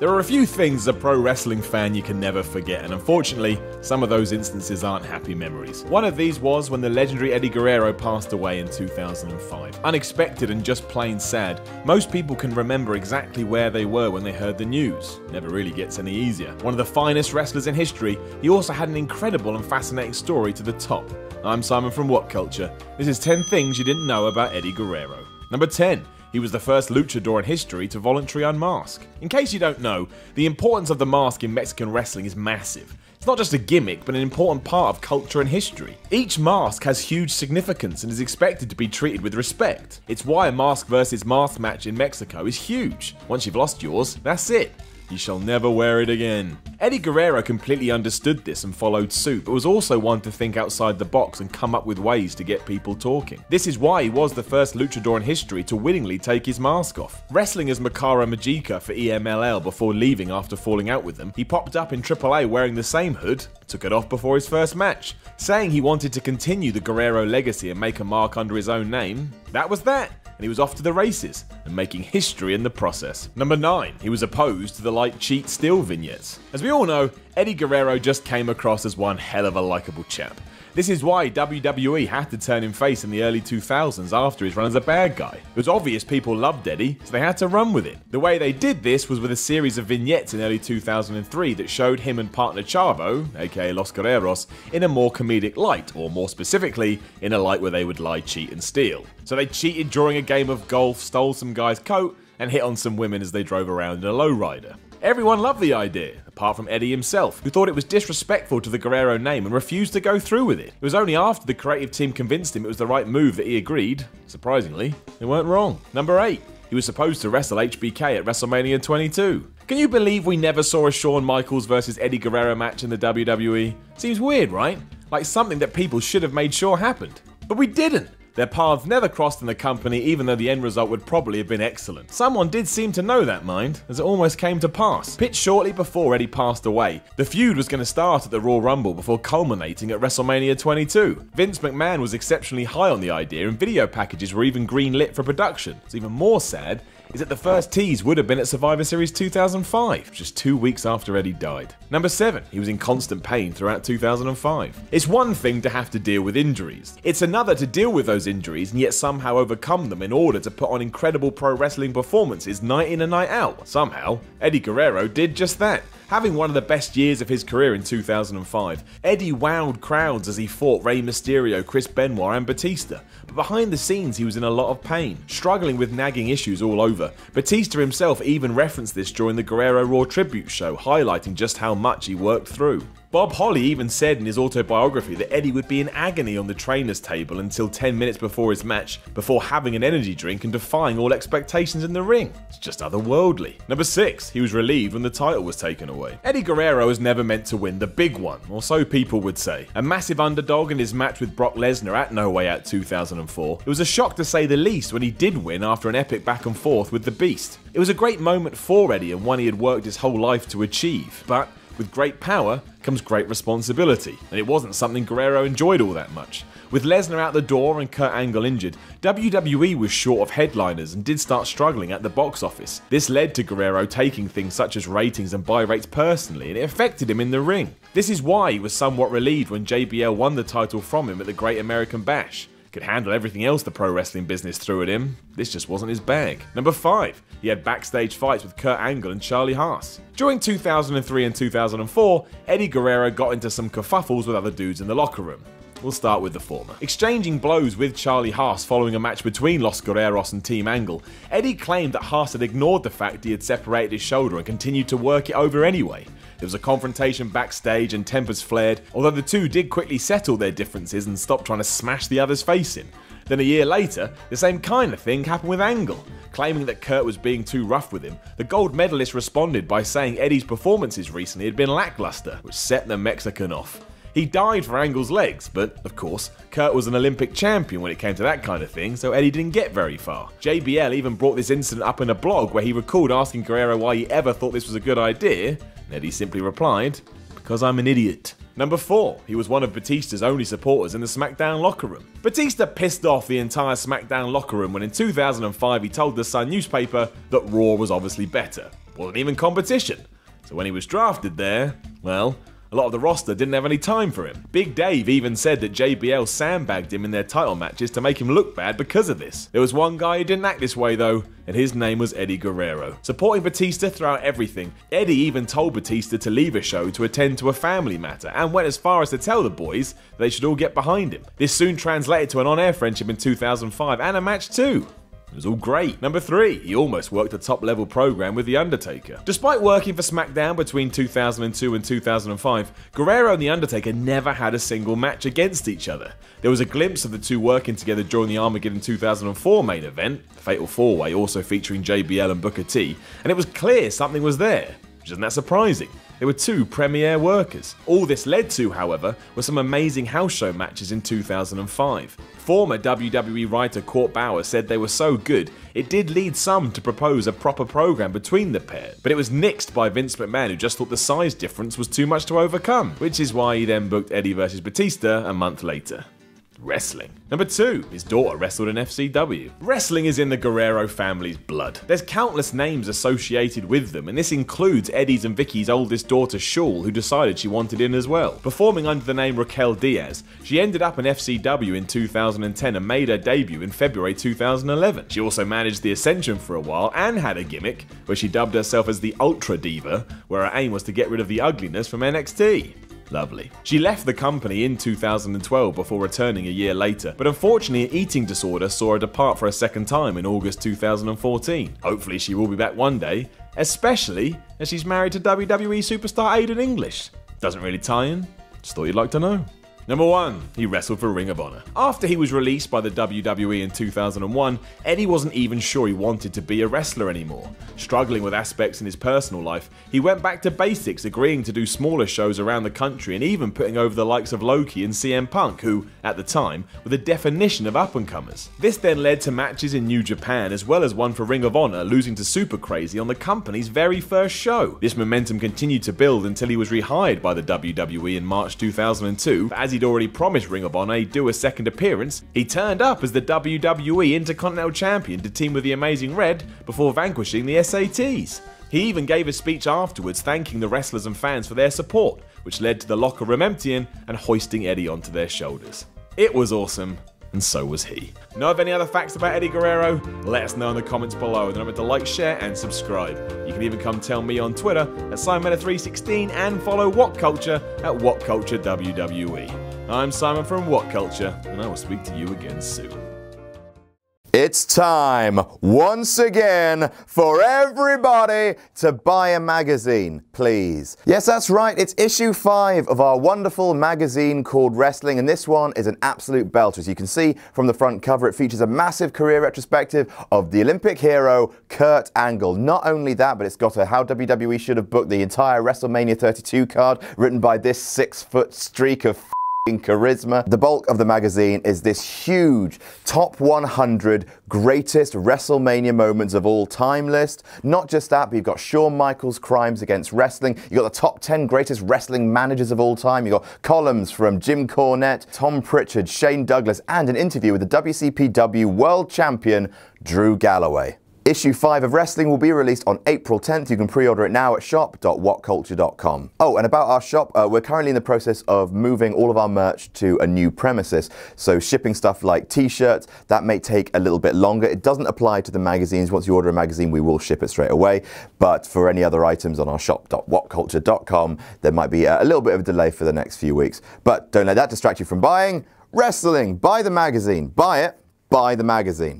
There are a few things as a pro wrestling fan you can never forget, and unfortunately, some of those instances aren't happy memories. One of these was when the legendary Eddie Guerrero passed away in 2005. Unexpected and just plain sad, most people can remember exactly where they were when they heard the news. Never really gets any easier. One of the finest wrestlers in history, he also had an incredible and fascinating story to the top. I'm Simon from What Culture. This is 10 things you didn't know about Eddie Guerrero. Number 10. He was the first luchador in history to voluntarily unmask. In case you don't know, the importance of the mask in Mexican wrestling is massive. It's not just a gimmick, but an important part of culture and history. Each mask has huge significance and is expected to be treated with respect. It's why a mask versus mask match in Mexico is huge. Once you've lost yours, that's it. You shall never wear it again. Eddie Guerrero completely understood this and followed suit, but was also one to think outside the box and come up with ways to get people talking. This is why he was the first luchador in history to willingly take his mask off. Wrestling as Macara Magica for EMLL before leaving after falling out with them, he popped up in AAA wearing the same hood, took it off before his first match, saying he wanted to continue the Guerrero legacy and make a mark under his own name. That was that. And he was off to the races, and making history in the process. Number 9. He was opposed to the like, cheat, steal vignettes. As we all know, Eddie Guerrero just came across as one hell of a likeable chap. This is why WWE had to turn him face in the early 2000s after his run as a bad guy. It was obvious people loved Eddie, so they had to run with it. The way they did this was with a series of vignettes in early 2003 that showed him and partner Chavo, aka Los Guerreros, in a more comedic light, or more specifically, in a light where they would lie, cheat, and steal. So they cheated during a game of golf, stole some guy's coat, and hit on some women as they drove around in a lowrider. Everyone loved the idea, apart from Eddie himself, who thought it was disrespectful to the Guerrero name and refused to go through with it. It was only after the creative team convinced him it was the right move that he agreed. Surprisingly, they weren't wrong. Number 8. He was supposed to wrestle HBK at WrestleMania 22. Can you believe we never saw a Shawn Michaels vs Eddie Guerrero match in the WWE? Seems weird, right? Like something that people should have made sure happened. But we didn't. Their paths never crossed in the company, even though the end result would probably have been excellent. Someone did seem to know that, mind, as it almost came to pass. Pitched shortly before Eddie passed away, the feud was going to start at the Royal Rumble before culminating at WrestleMania 22. Vince McMahon was exceptionally high on the idea, and video packages were even green-lit for production. It's even more sad is that the first tease would have been at Survivor Series 2005, just 2 weeks after Eddie died. Number 7. He was in constant pain throughout 2005. It's one thing to have to deal with injuries. It's another to deal with those injuries and yet somehow overcome them in order to put on incredible pro wrestling performances night in and night out. Somehow, Eddie Guerrero did just that. Having one of the best years of his career in 2005, Eddie wowed crowds as he fought Rey Mysterio, Chris Benoit and Batista, but behind the scenes he was in a lot of pain, struggling with nagging issues all over. Batista himself even referenced this during the Guerrero Raw tribute show, highlighting just how much he worked through. Bob Holly even said in his autobiography that Eddie would be in agony on the trainer's table until 10 minutes before his match, before having an energy drink and defying all expectations in the ring. It's just otherworldly. Number 6. He was relieved when the title was taken away. Eddie Guerrero was never meant to win the big one, or so people would say. A massive underdog in his match with Brock Lesnar at No Way Out 2004, it was a shock to say the least when he did win after an epic back and forth with the Beast. It was a great moment for Eddie and one he had worked his whole life to achieve, but with great power comes great responsibility, and it wasn't something Guerrero enjoyed all that much. With Lesnar out the door and Kurt Angle injured, WWE was short of headliners and did start struggling at the box office. This led to Guerrero taking things such as ratings and buy rates personally, and it affected him in the ring. This is why he was somewhat relieved when JBL won the title from him at the Great American Bash. Could handle everything else the pro wrestling business threw at him. This just wasn't his bag. Number 5. He had backstage fights with Kurt Angle and Charlie Haas. During 2003 and 2004, Eddie Guerrero got into some kerfuffles with other dudes in the locker room. We'll start with the former. Exchanging blows with Charlie Haas following a match between Los Guerreros and Team Angle, Eddie claimed that Haas had ignored the fact he had separated his shoulder and continued to work it over anyway. There was a confrontation backstage and tempers flared, although the two did quickly settle their differences and stopped trying to smash the other's face in. Then a year later, the same kind of thing happened with Angle. Claiming that Kurt was being too rough with him, the gold medalist responded by saying Eddie's performances recently had been lackluster, which set the Mexican off. He died for Angle's legs, but, of course, Kurt was an Olympic champion when it came to that kind of thing, so Eddie didn't get very far. JBL even brought this incident up in a blog where he recalled asking Guerrero why he ever thought this was a good idea, and Eddie simply replied, "Because I'm an idiot." Number 4. He was one of Batista's only supporters in the SmackDown locker room. Batista pissed off the entire SmackDown locker room when in 2005 he told the Sun newspaper that Raw was obviously better. Wasn't even competition. So when he was drafted there, well, a lot of the roster didn't have any time for him. Big Dave even said that JBL sandbagged him in their title matches to make him look bad because of this. There was one guy who didn't act this way though, and his name was Eddie Guerrero. Supporting Batista throughout everything, Eddie even told Batista to leave a show to attend to a family matter, and went as far as to tell the boys they should all get behind him. This soon translated to an on-air friendship in 2005 and a match too. It was all great. Number 3, he almost worked a top-level program with The Undertaker. Despite working for SmackDown between 2002 and 2005, Guerrero and The Undertaker never had a single match against each other. There was a glimpse of the two working together during the Armageddon 2004 main event, Fatal 4-Way, also featuring JBL and Booker T, and it was clear something was there, which isn't that surprising. They were two premier workers. All this led to, however, were some amazing house show matches in 2005. Former WWE writer Court Bauer said they were so good, it did lead some to propose a proper program between the pair, but it was nixed by Vince McMahon, who just thought the size difference was too much to overcome, which is why he then booked Eddie versus Batista a month later. Wrestling. Number 2, his daughter wrestled in FCW. Wrestling is in the Guerrero family's blood. There's countless names associated with them, and this includes Eddie's and Vicky's oldest daughter Shul, who decided she wanted in as well. Performing under the name Raquel Diaz, she ended up in FCW in 2010 and made her debut in February 2011. She also managed the Ascension for a while and had a gimmick where she dubbed herself as the Ultra Diva, where her aim was to get rid of the ugliness from NXT. Lovely. She left the company in 2012 before returning a year later, but unfortunately an eating disorder saw her depart for a second time in August 2014. Hopefully she will be back one day, especially as she's married to WWE superstar Aiden English. Doesn't really tie in, just thought you'd like to know. Number 1, he wrestled for Ring of Honor. After he was released by the WWE in 2001, Eddie wasn't even sure he wanted to be a wrestler anymore. Struggling with aspects in his personal life, he went back to basics, agreeing to do smaller shows around the country and even putting over the likes of Loki and CM Punk, who, at the time, were the definition of up-and-comers. This then led to matches in New Japan, as well as one for Ring of Honor, losing to Super Crazy on the company's very first show. This momentum continued to build until he was rehired by the WWE in March 2002, but as he'd already promised Ring of Honor he'd do a second appearance, he turned up as the WWE Intercontinental Champion to team with the Amazing Red before vanquishing the SATs. He even gave a speech afterwards thanking the wrestlers and fans for their support, which led to the locker room emptying and hoisting Eddie onto their shoulders. It was awesome, and so was he. Know of any other facts about Eddie Guerrero? Let us know in the comments below, and don't forget to like, share and subscribe. You can even come tell me on Twitter at SimonMeta316 and follow What Culture at WhatCultureWWE. I'm Simon from What Culture, and I will speak to you again soon. It's time once again for everybody to buy a magazine, please. Yes, that's right. It's issue 5 of our wonderful magazine called Wrestling, and this one is an absolute belter. As you can see from the front cover, it features a massive career retrospective of the Olympic hero Kurt Angle. Not only that, but it's got a How WWE Should Have Booked the Entire WrestleMania 32 card, written by this 6-foot streak of charisma. The bulk of the magazine is this huge top 100 greatest WrestleMania moments of all time list. Not just that, but you've got Shawn Michaels' crimes against wrestling. You've got the top 10 greatest wrestling managers of all time. You've got columns from Jim Cornette, Tom Pritchard, Shane Douglas, and an interview with the WCPW World Champion, Drew Galloway. Issue 5 of Wrestling will be released on April 10th. You can pre-order it now at shop.whatculture.com. Oh, and about our shop, we're currently in the process of moving all of our merch to a new premises. So shipping stuff like t-shirts, that may take a little bit longer. It doesn't apply to the magazines. Once you order a magazine, we will ship it straight away. But for any other items on our shop.whatculture.com, there might be a little bit of a delay for the next few weeks. But don't let that distract you from buying Wrestling. Buy the magazine. Buy it. Buy the magazine.